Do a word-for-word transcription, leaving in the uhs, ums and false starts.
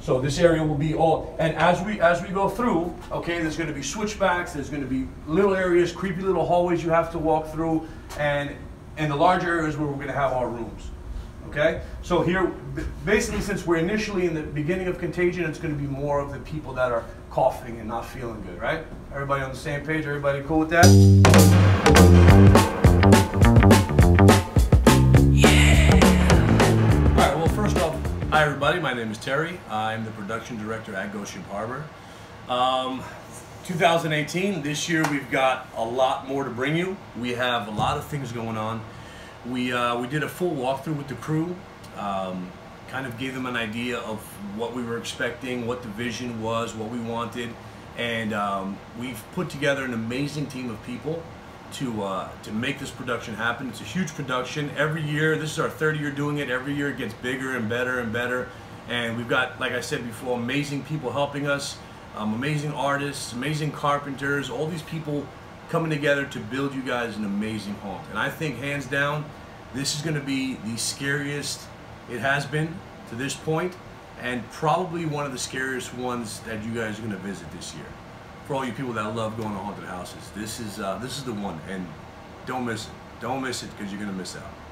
So this area will be all, and as we as we go through, okay, there's going to be switchbacks, there's going to be little areas, creepy little hallways you have to walk through, and in the larger areas where we're going to have our rooms, okay? So here, basically, since we're initially in the beginning of Contagion, it's going to be more of the people that are coughing and not feeling good, right? Everybody on the same page? Everybody cool with that? Hi everybody, my name is Terry. I'm the production director at Ghost Ship Harbor. Um, two thousand eighteen, this year we've got a lot more to bring you. We have a lot of things going on. We, uh, we did a full walkthrough with the crew, um, kind of gave them an idea of what we were expecting, what the vision was, what we wanted, and um, we've put together an amazing team of people to uh, to make this production happen. It's a huge production. Every year, this is our third year doing it. Every year it gets bigger and better and better. And we've got, like I said before, amazing people helping us, um, amazing artists, amazing carpenters, all these people coming together to build you guys an amazing home. And I think, hands down, this is gonna be the scariest it has been to this point, and probably one of the scariest ones that you guys are gonna visit this year. For all you people that love going to haunted houses, this is uh, this is the one, and don't miss it. Don't miss it, because you're gonna miss out.